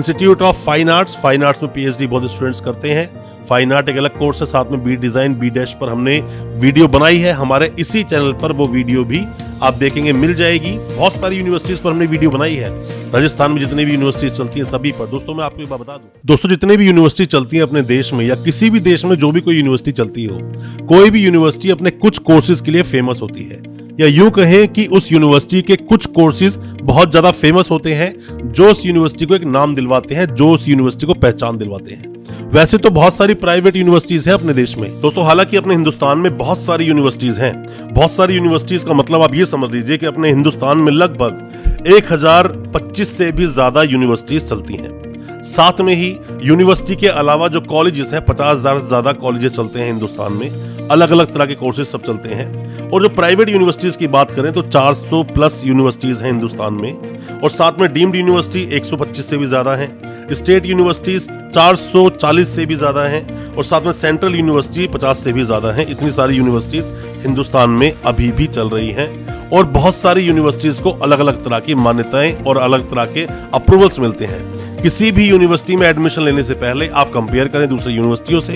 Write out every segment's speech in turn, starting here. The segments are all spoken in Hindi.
इंस्टीट्यूट ऑफ फाइन आर्ट्स में पीएचडी बहुत स्टूडेंट्स करते हैं। फाइन आर्ट एक अलग कोर्स है, साथ में बी डिजाइन बी डैश पर हमने वीडियो बनाई है, हमारे इसी चैनल पर वो वीडियो भी आप देखेंगे, मिल जाएगी। बहुत सारी यूनिवर्सिटीज पर हमने वीडियो बनाई है, राजस्थान में जितनी भी यूनिवर्सिटीज चलती हैं सभी पर। दोस्तों मैं आपको बता दूं, दोस्तों जितनी भी यूनिवर्सिटी चलती है अपने देश में या किसी भी देश में, जो भी कोई यूनिवर्सिटी चलती हो, कोई भी यूनिवर्सिटी अपने कुछ कोर्सेज के लिए फेमस होती है, या यूं कहें कि उस यूनिवर्सिटी के कुछ कोर्सेज बहुत ज़्यादा फेमस होते हैं, जो उस यूनिवर्सिटी को एक नाम दिलवाते हैं, जो उस यूनिवर्सिटी को पहचान दिलवाते हैं। वैसे तो बहुत सारी प्राइवेट यूनिवर्सिटीज हैं अपने देश में दोस्तों, हालांकि अपने हिंदुस्तान में बहुत सारी यूनिवर्सिटीज हैं। बहुत सारी यूनिवर्सिटीज का मतलब आप ये समझ लीजिए कि अपने हिंदुस्तान में लगभग 1025 से भी ज्यादा यूनिवर्सिटीज चलती हैं। साथ में ही यूनिवर्सिटी के अलावा जो कॉलेजेस हैं, 50,000 से ज्यादा कॉलेजेस चलते हैं हिंदुस्तान में, अलग अलग तरह के कोर्सेज सब चलते हैं। और जो प्राइवेट यूनिवर्सिटीज की बात करें तो 400 प्लस यूनिवर्सिटीज हैं हिंदुस्तान में, और साथ में डीम्ड यूनिवर्सिटी 125 से भी ज्यादा हैं, स्टेट यूनिवर्सिटीज 440 से भी ज्यादा हैं, और साथ में सेंट्रल यूनिवर्सिटी 50 से भी ज्यादा हैं। इतनी सारी यूनिवर्सिटीज हिंदुस्तान में अभी भी चल रही हैं, और बहुत सारी यूनिवर्सिटीज को अलग अलग तरह की मान्यताएं और अलग तरह के अप्रूवल्स मिलते हैं। किसी भी यूनिवर्सिटी में एडमिशन लेने से पहले आप कंपेयर करें दूसरी यूनिवर्सिटियों से,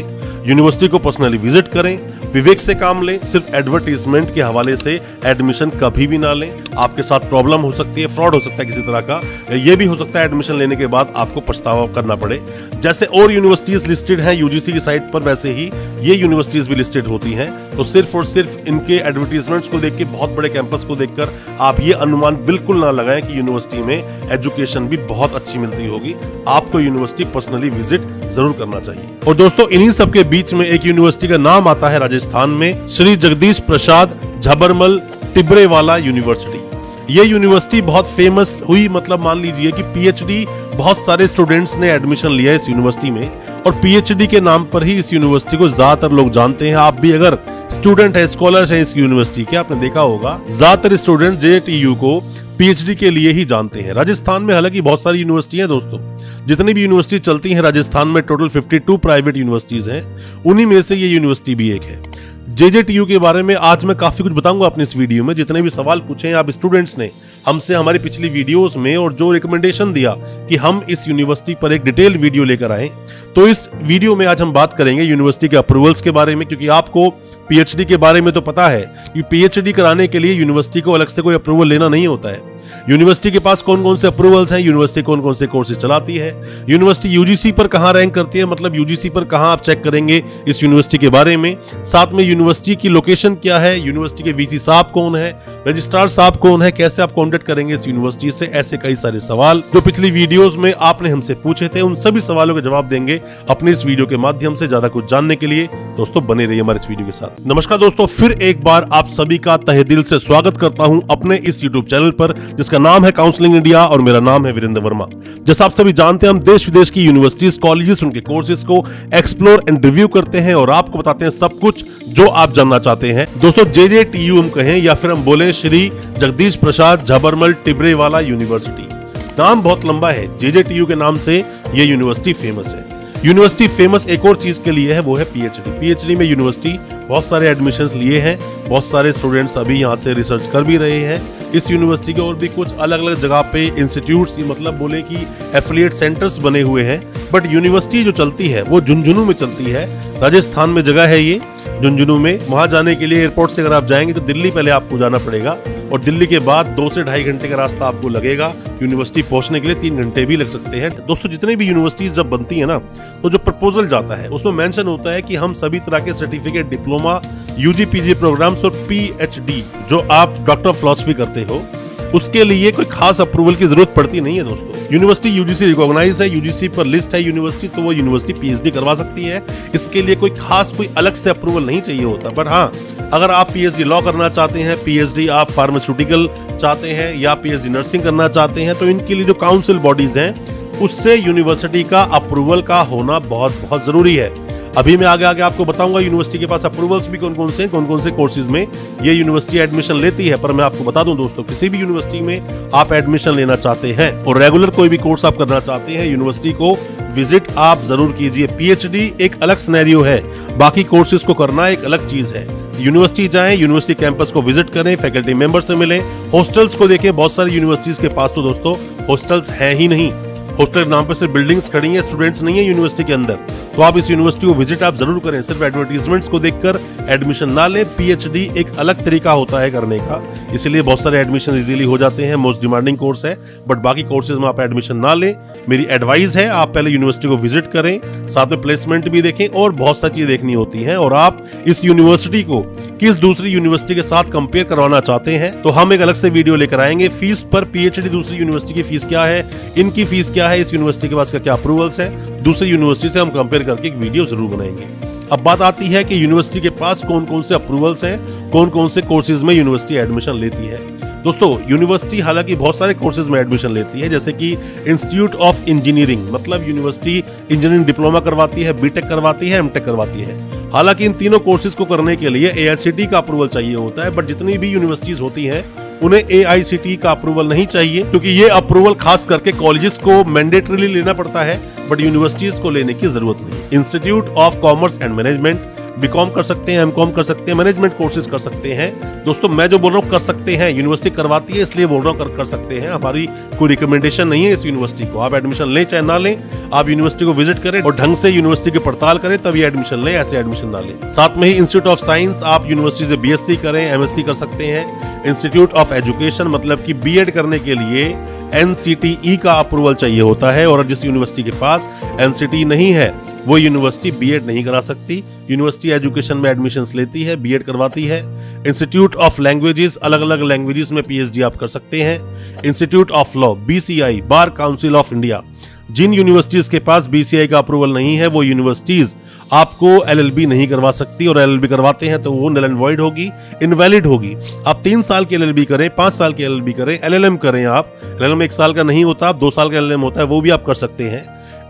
यूनिवर्सिटी को पर्सनली विजिट करें, विवेक से काम लें, सिर्फ एडवर्टीजमेंट के हवाले से एडमिशन कभी भी ना लें। आपके साथ प्रॉब्लम हो सकती है, फ्रॉड हो सकता है किसी तरह का, ये भी हो सकता है एडमिशन लेने के बाद आपको पछतावा करना पड़े। जैसे और यूनिवर्सिटीज लिस्टेड हैं यूजीसी की साइट पर, वैसे ही ये यूनिवर्सिटीज भी लिस्टेड होती हैं। तो सिर्फ और सिर्फ इनके एडवर्टीजमेंट्स को देख के, बहुत बड़े कैंपस को देखकर आप ये अनुमान बिल्कुल ना लगाएं कि यूनिवर्सिटी में एजुकेशन भी बहुत अच्छी मिलती होगी। आपको यूनिवर्सिटी पर्सनली विजिट जरूर करना चाहिए। और दोस्तों इन्हीं सबके बीच में एक यूनिवर्सिटी का नाम आता है राजस्थान में, श्री जगदीश प्रसाद झबरमल टिबरेवाला यूनिवर्सिटी। ये यूनिवर्सिटी बहुत फेमस हुई, मतलब मान लीजिए कि पीएचडी बहुत सारे स्टूडेंट्स ने एडमिशन लिया इस यूनिवर्सिटी में, और पीएचडी के नाम पर ही इस यूनिवर्सिटी को ज्यादातर लोग जानते हैं। आप भी अगर स्टूडेंट है, स्कॉलर है इस यूनिवर्सिटी के, आपने देखा होगा ज्यादातर स्टूडेंट जेजेटीयू को पीएचडी के लिए ही जानते हैं। राजस्थान में हालांकि बहुत सारी यूनिवर्सिटी हैं दोस्तों, जितनी भी यूनिवर्सिटी चलती हैं राजस्थान में टोटल 52 प्राइवेट यूनिवर्सिटीज हैं, उन्हीं में से ये यूनिवर्सिटी भी एक है। जेजेटीयू के बारे में आज मैं काफी कुछ बताऊंगा अपने इस वीडियो में। जितने भी सवाल पूछे हैं आप स्टूडेंट्स ने हमसे हमारी पिछली वीडियोस में, और जो रिकमेंडेशन दिया कि हम इस यूनिवर्सिटी पर एक डिटेल वीडियो लेकर आए, तो इस वीडियो में आज हम बात करेंगे यूनिवर्सिटी के अप्रूवल्स के बारे में। क्योंकि आपको पीएचडी के बारे में तो पता है कि पीएचडी कराने के लिए यूनिवर्सिटी को अलग से कोई अप्रूवल लेना नहीं होता है। यूनिवर्सिटी के पास कौन कौन से अप्रूवल्स हैं, यूनिवर्सिटी कौन कौन से कोर्सेज चलाती है, यूनिवर्सिटी यूजीसी पर कहां रैंक करती है, मतलब यूजीसी पर कहां आप चेक करेंगे इस यूनिवर्सिटी के बारे में, साथ में यूनिवर्सिटी की लोकेशन क्या है, यूनिवर्सिटी के वीसी साहब कौन है, रजिस्ट्रार साहब कौन है, कैसे आप कॉन्टेक्ट करेंगे इस यूनिवर्सिटी से, ऐसे कई सारे सवाल जो पिछली वीडियोज में आपने हमसे पूछे थे, उन सभी सवालों के जवाब देंगे अपने इस वीडियो के माध्यम से। ज्यादा कुछ जानने के लिए दोस्तों बने रहिए हमारे इस वीडियो के साथ। नमस्कार दोस्तों, फिर एक बार आप सभी का तहे दिल से स्वागत करता हूं अपने इस यूट्यूब चैनल पर, जिसका नाम है काउंसलिंग इंडिया, और मेरा नाम है वीरेंद्र वर्मा। जैसा आप सभी जानते हैं, हम देश विदेश की यूनिवर्सिटीज, कॉलेजेस, उनके कोर्सेज को एक्सप्लोर एंड रिव्यू करते हैं, और आपको बताते हैं सब कुछ जो आप जानना चाहते हैं। दोस्तों जेजेटीयू हम कहें, या फिर हम बोले श्री जगदीश प्रसाद झबरमल टिबरेवाला यूनिवर्सिटी, नाम बहुत लंबा है। जेजेटीयू के नाम से ये यूनिवर्सिटी फेमस है। यूनिवर्सिटी फेमस एक और चीज के लिए है, वो है पीएचडी। पीएचडी में यूनिवर्सिटी बहुत सारे एडमिशंस लिए हैं, बहुत सारे स्टूडेंट्स अभी यहाँ से रिसर्च कर भी रहे हैं इस यूनिवर्सिटी के, और भी कुछ अलग अलग जगह पे इंस्टीट्यूट्स, मतलब बोले कि एफिलिएट सेंटर्स बने हुए हैं। बट यूनिवर्सिटी जो चलती है वो झुंझुनू में चलती है, राजस्थान में जगह है ये झुंझुनू में। वहाँ जाने के लिए एयरपोर्ट से अगर आप जाएंगे तो दिल्ली पहले आपको जाना पड़ेगा, और दिल्ली के बाद 2 से ढाई घंटे का रास्ता आपको लगेगा। यूनिवर्सिटी पहुंचने के लिए 3 घंटे भी लग सकते हैं। दोस्तों जितनी भी यूनिवर्सिटीज जब बनती है ना, तो जो प्रपोजल जाता है उसमें मेंशन होता है कि हम सभी तरह के certificate, diploma, UG PG programmes और पीएचडी, जो आप डॉक्टर ऑफ फिलॉसफी करते हो, उसके लिए कोई खास अप्रूवल की जरूरत पड़ती नहीं है। दोस्तों यूनिवर्सिटी यूजीसी रिकॉग्नाइज है, यूजीसी पर लिस्ट है यूनिवर्सिटी, तो वो यूनिवर्सिटी पीएचडी करवा सकती है। इसके लिए कोई खास कोई अलग से अप्रूवल नहीं चाहिए होता। बट हाँ, अगर आप पीएचडी लॉ करना चाहते हैं, पीएचडी आप फार्मास्यूटिकल चाहते हैं, या पीएचडी नर्सिंग करना चाहते हैं, तो इनके लिए जो काउंसिल बॉडीज हैं उससे यूनिवर्सिटी का अप्रूवल का होना बहुत बहुत जरूरी है। अभी मैं आगे आगे आपको बताऊंगा यूनिवर्सिटी के पास अप्रूवल्स भी कौन कौन से कोर्सेज में ये यूनिवर्सिटी एडमिशन लेती है। पर मैं आपको बता दूं दोस्तों, किसी भी यूनिवर्सिटी में आप एडमिशन लेना चाहते हैं और रेगुलर कोई भी कोर्स आप करना चाहते हैं, यूनिवर्सिटी को विजिट आप जरूर कीजिए। पीएचडी एक अलग सिनेरियो है, बाकी कोर्सेज को करना एक अलग चीज है। यूनिवर्सिटी जाएं, यूनिवर्सिटी कैंपस को विजिट करें, फैकल्टी मेंबर से मिलें, हॉस्टल्स को देखें। बहुत सारी यूनिवर्सिटीज के पास तो दोस्तों हॉस्टल्स है ही नहीं, हॉस्टल के नाम पर सिर्फ बिल्डिंग्स खड़ी हैं, स्टूडेंट्स नहीं है यूनिवर्सिटी के अंदर। तो आप इस यूनिवर्सिटी को विजिट आप जरूर करें, सिर्फ एडवर्टीजमेंट्स को देखकर एडमिशन ना लें। पीएचडी एक अलग तरीका होता है करने का, इसलिए बहुत सारे एडमिशन इजीली हो जाते हैं। मोस्ट डिमांडिंग कोर्स है, बट बाकी कोर्सेज में आप एडमिशन ना लें, मेरी एडवाइस है। आप पहले यूनिवर्सिटी को विजिट करें, साथ में प्लेसमेंट भी देखें और बहुत सारी चीजें देखनी होती हैं। और आप इस यूनिवर्सिटी को किस दूसरी यूनिवर्सिटी के साथ कंपेयर करवाना चाहते हैं तो हम एक अलग से वीडियो लेकर आएंगे। फीस पर पीएचडी दूसरी यूनिवर्सिटी की फीस क्या है, इनकी फीस क्या है, इस यूनिवर्सिटी के पास क्या अप्रूवल्स है, दूसरी यूनिवर्सिटी से हम कंपेयर करके एक वीडियो जरूर बनाएंगे। अब बात आती है कि यूनिवर्सिटी के पास कौन कौन से अप्रूवल्स हैं, कौन कौन से कोर्सेज में यूनिवर्सिटी एडमिशन लेती है। दोस्तों, यूनिवर्सिटी हालांकि बहुत सारे कोर्सेज में एडमिशन लेती है, जैसे कि इंस्टीट्यूट ऑफ इंजीनियरिंग, मतलब यूनिवर्सिटी इंजीनियरिंग डिप्लोमा करवाती है, बीटेक करवाती है, एमटेक करवाती है। हालांकि इन तीनों कोर्सेज को करने के लिए एआईसीटी का अप्रूवल चाहिए होता है, बट जितनी भी यूनिवर्सिटीज होती हैं उन्हें एआईसीटी का अप्रूवल नहीं चाहिए, क्योंकि ये अप्रूवल खास करके कॉलेजेस को मैंडेटरीली लेना पड़ता है, बट यूनिवर्सिटीज को लेने की जरूरत नहीं। Institute of commerce and management, BCom कर सकते हैं, एमकॉम कर सकते हैं, मैनेजमेंट कोर्सेज कर सकते हैं। दोस्तों, मैं जो बोल रहा हूँ कर सकते हैं, यूनिवर्सिटी करवाती है इसलिए बोल रहा हूँ कर सकते हैं। हमारी कोई रिकमेंडेशन नहीं है इस यूनिवर्सिटी को। आप एडमिशन लें चाहे ना लें, आप यूनिवर्सिटी को विजिट करें और ढंग से यूनिवर्सिटी की पड़ताल करें, तभी एडमिशन लें, ऐसे एडमिशन ना लें। साथ में ही इंस्टीट्यूट ऑफ साइंस, आप यूनिवर्सिटी से बीएससी करें, एमएससी कर सकते हैं। इंस्टीट्यूट ऑफ एजुकेशन, मतलब कि बीएड करने के लिए एनसीटीई का अप्रूवल चाहिए होता है, और जिस यूनिवर्सिटी के पास एनसीटीई नहीं है वो यूनिवर्सिटी बीएड नहीं करा सकती। यूनिवर्सिटी एजुकेशन में एडमिशंस लेती है, बीएड करवाती है। इंस्टीट्यूट ऑफ लैंग्वेजेस, अलग अलग लैंग्वेजेस में पीएचडी आप कर सकते हैं। Institute of law, BCI, bar council of India, जिन यूनिवर्सिटीज के पास बीसीआई का अप्रूवल नहीं है वो यूनिवर्सिटीज आपको एलएलबी नहीं करवा सकती, और एलएलबी करवाते हैं तो वो null and void होगी, इनवैलिड होगी। आप 3 साल की एलएलबी करें, 5 साल की एलएलबी करें, एलएलएम करें आप। एलएलएम 1 साल का नहीं होता, आप 2 साल का एलएलएम होता है, वो भी आप कर सकते हैं।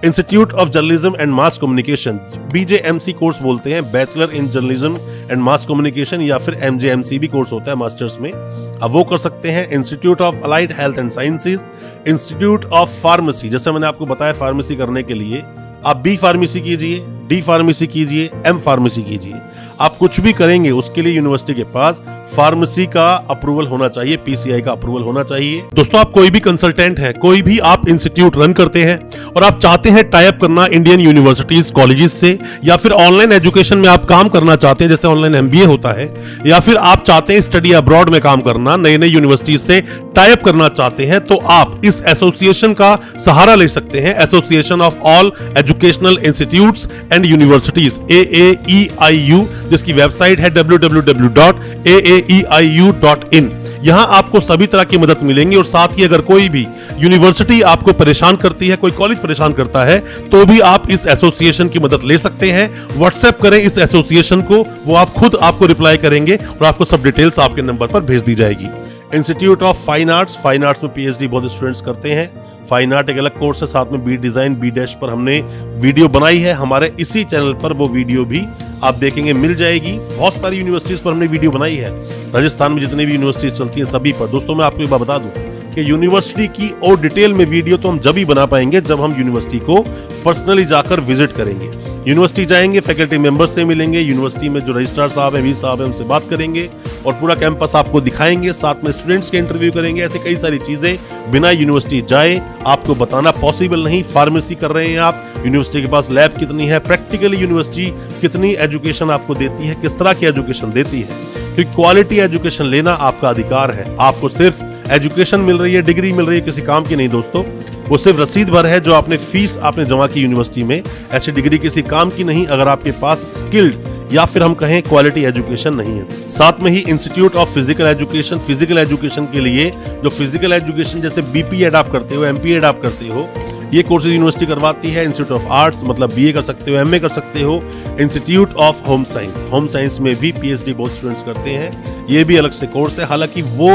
Institute of journalism and mass communication, BJMC course बोलते हैं, bachelor in journalism and mass communication, या फिर एमजेएमसी भी कोर्स होता है मास्टर्स में, अब वो कर सकते हैं। Institute of allied health and sciences, institute of pharmacy, जैसे मैंने आपको बताया फार्मेसी करने के लिए आप बी फार्मेसी कीजिए, डी फार्मेसी कीजिए, एम फार्मेसी कीजिए, आप कुछ भी करेंगे उसके लिए यूनिवर्सिटी के पास फार्मेसी का अप्रूवल होना चाहिए, पीसीआई का अप्रूवल होना चाहिए। दोस्तों, आप कोई भी कंसल्टेंट है, कोई भी आप इंस्टीट्यूट रन करते हैं और आप चाहते हैं टाई अप करना इंडियन यूनिवर्सिटीज कॉलेजेस से, या फिर ऑनलाइन एजुकेशन में आप काम करना चाहते हैं, जैसे ऑनलाइन एमबीए होता है, या फिर आप चाहते हैं स्टडी अब्रॉड में काम करना, नई नई यूनिवर्सिटीज से टाई अप करना चाहते हैं, तो आप इस एसोसिएशन का सहारा ले सकते हैं। Association of all educational institutes and universities, AAEIU, जिसकी वेबसाइट है www.aeiiu.in। यहाँ आपको सभी तरह की मदद मिलेंगी, और साथ ही अगर कोई भी यूनिवर्सिटी आपको परेशान करती है, कोई कॉलेज परेशान करता है, तो भी आप इस एसोसिएशन की मदद ले सकते हैं। व्हाट्सएप करें इस एसोसिएशन को, वो आप खुद आपको रिप्लाई करेंगे और आपको सब डिटेल्स आपके नंबर पर भेज दी जाएगी। Institute of fine arts, fine arts में पीएचडी बहुत स्टूडेंट्स करते हैं, फाइन आर्ट एक अलग कोर्स है। साथ में बी डिजाइन, बी डैश पर हमने वीडियो बनाई है, हमारे इसी चैनल पर वो वीडियो भी आप देखेंगे, मिल जाएगी। बहुत सारी यूनिवर्सिटीज पर हमने वीडियो बनाई है, राजस्थान में जितनी भी यूनिवर्सिटीज चलती हैं सभी पर। दोस्तों, मैं आपको एक बात बता दूं कि यूनिवर्सिटी की और डिटेल में वीडियो तो हम जब ही बना पाएंगे जब हम यूनिवर्सिटी को पर्सनली जाकर विजिट करेंगे। यूनिवर्सिटी जाएंगे, फैकल्टी मेंबर्स से मिलेंगे, यूनिवर्सिटी में जो रजिस्ट्रार साहब हैं, वी साहब हैं, उनसे बात करेंगे और पूरा कैंपस आपको दिखाएंगे, साथ में स्टूडेंट्स के इंटरव्यू करेंगे। ऐसे कई सारी चीज़ें बिना यूनिवर्सिटी जाए आपको बताना पॉसिबल नहीं। फार्मेसी कर रहे हैं आप, यूनिवर्सिटी के पास लैब कितनी है, प्रैक्टिकली यूनिवर्सिटी कितनी एजुकेशन आपको देती है, किस तरह की एजुकेशन देती है, क्योंकि क्वालिटी एजुकेशन लेना आपका अधिकार है। आपको सिर्फ एजुकेशन मिल रही है, डिग्री मिल रही है, किसी काम की नहीं दोस्तों, वो सिर्फ रसीद भर है जो आपने फीस आपने जमा की यूनिवर्सिटी में। ऐसी डिग्री किसी काम की नहीं अगर आपके पास स्किल्ड या फिर हम कहें क्वालिटी एजुकेशन नहीं है। साथ में ही institute of physical education, physical education के लिए जो फिजिकल एजुकेशन जैसे बीपी एड आप करते हो, एमपी एड आप करते हो, ये कोर्सेज यूनिवर्सिटी करवाती है। इंस्टीट्यूट ऑफ आर्ट्स, मतलब बीए कर सकते हो, एमए कर सकते हो। Institute of home science, home science में भी पीएचडी बहुत स्टूडेंट्स करते हैं, ये भी अलग से कोर्स है। हालांकि वो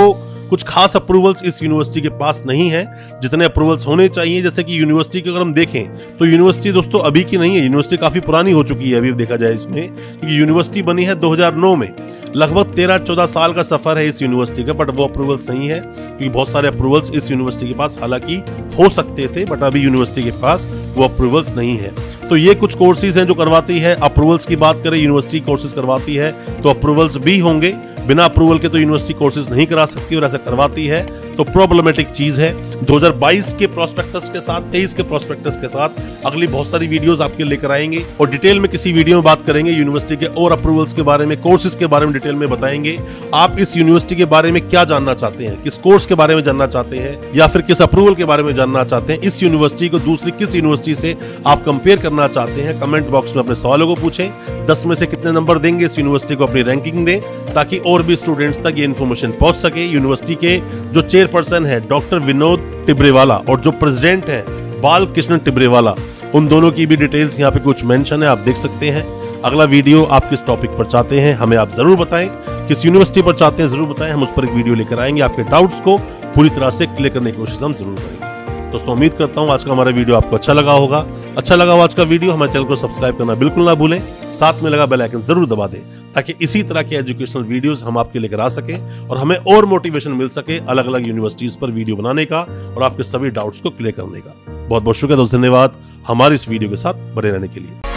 कुछ खास अप्रूवल्स इस यूनिवर्सिटी के पास नहीं है जितने अप्रूवल्स होने चाहिए। जैसे कि यूनिवर्सिटी के अगर हम देखें तो यूनिवर्सिटी दोस्तों अभी की नहीं है, यूनिवर्सिटी काफ़ी पुरानी हो चुकी है अभी देखा जाए इसमें, क्योंकि यूनिवर्सिटी बनी है 2009 में। लगभग 13-14 साल का सफर है इस यूनिवर्सिटी का, बट वो अप्रूवल्स नहीं है क्योंकि बहुत सारे अप्रूवल्स इस यूनिवर्सिटी के पास हालांकि हो सकते थे, बट अभी यूनिवर्सिटी के पास वो अप्रूवल्स नहीं है। तो ये कुछ कोर्सेज हैं जो करवाती है। अप्रूवल्स की बात करें, यूनिवर्सिटी कोर्सेज करवाती है तो अप्रूवल्स भी होंगे, बिना अप्रूवल के तो यूनिवर्सिटी कोर्सेज नहीं करा सकती और ऐसा करवाती है तो प्रॉब्लमेटिक चीज है। 2022 के प्रोस्पेक्टस के साथ, 23 के प्रोस्पेक्टस के साथ अगली बहुत सारी वीडियोस आपके लेकर आएंगे और डिटेल में किसी वीडियो में बात करेंगे यूनिवर्सिटी के और अप्रूवल्स के बारे में, कोर्सेज के बारे में डिटेल में बताएंगे। आप इस यूनिवर्सिटी के बारे में क्या जानना चाहते हैं, किस कोर्स के बारे में जानना चाहते हैं या फिर किस अप्रूवल के बारे में जानना चाहते हैं, इस यूनिवर्सिटी को दूसरी किस यूनिवर्सिटी से आप कंपेयर करना चाहते हैं, कमेंट बॉक्स में अपने सवालों को पूछें। 10 में से कितने नंबर देंगे इस यूनिवर्सिटी को, अपनी रैंकिंग दें ताकि और भी स्टूडेंट्स तक ये इन्फॉर्मेशन पहुंच सके। यूनिवर्सिटी के जो चेयरपर्सन है डॉक्टर विनोद टिब्रेवाला और जो प्रेसिडेंट है बालकृष्ण टिब्रेवाला, उन दोनों की भी डिटेल्स यहाँ पे कुछ मेंशन है, आप देख सकते हैं। अगला वीडियो आप किस टॉपिक पर चाहते हैं हमें आप जरूर बताएं, किस यूनिवर्सिटी पर चाहते हैं जरूर बताएं, हम उस पर एक वीडियो लेकर आएंगे। आपके डाउट्स को पूरी तरह से क्लियर करने की कोशिश हम जरूर करेंगे। दोस्तों उम्मीद करता हूँ आज का हमारा वीडियो आपको अच्छा लगा होगा। अच्छा लगा हो आज का वीडियो, हमारे चैनल को सब्सक्राइब करना बिल्कुल ना भूलें, साथ में लगा बेल आइकन जरूर दबा दें ताकि इसी तरह के एजुकेशनल वीडियोस हम आपके लेकर आ सके और हमें और मोटिवेशन मिल सके अलग अलग यूनिवर्सिटीज पर वीडियो बनाने का और आपके सभी डाउट्स को क्लियर करने का। बहुत बहुत शुक्रिया दोस्त, धन्यवाद हमारे इस वीडियो के साथ बने रहने के लिए।